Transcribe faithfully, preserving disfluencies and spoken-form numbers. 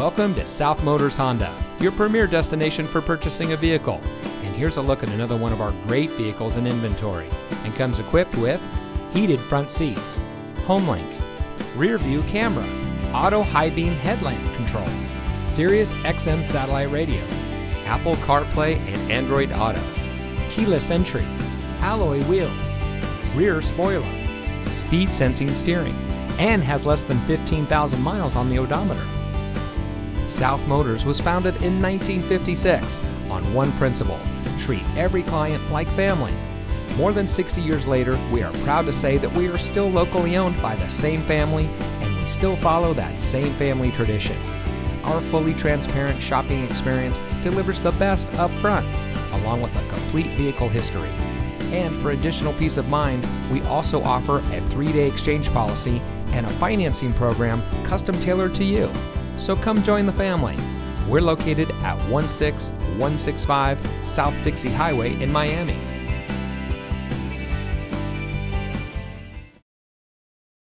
Welcome to South Motors Honda, your premier destination for purchasing a vehicle. And here's a look at another one of our great vehicles in inventory, and comes equipped with heated front seats, HomeLink, rear view camera, auto high beam headlamp control, Sirius X M satellite radio, Apple CarPlay and Android Auto, keyless entry, alloy wheels, rear spoiler, speed sensing steering, and has less than fifteen thousand miles on the odometer. South Motors was founded in nineteen fifty-six on one principle: treat every client like family. More than sixty years later, we are proud to say that we are still locally owned by the same family, and we still follow that same family tradition. Our fully transparent shopping experience delivers the best up front, along with a complete vehicle history. And for additional peace of mind, we also offer a three-day exchange policy and a financing program custom tailored to you. So come join the family. We're located at one six one six five South Dixie Highway in Miami.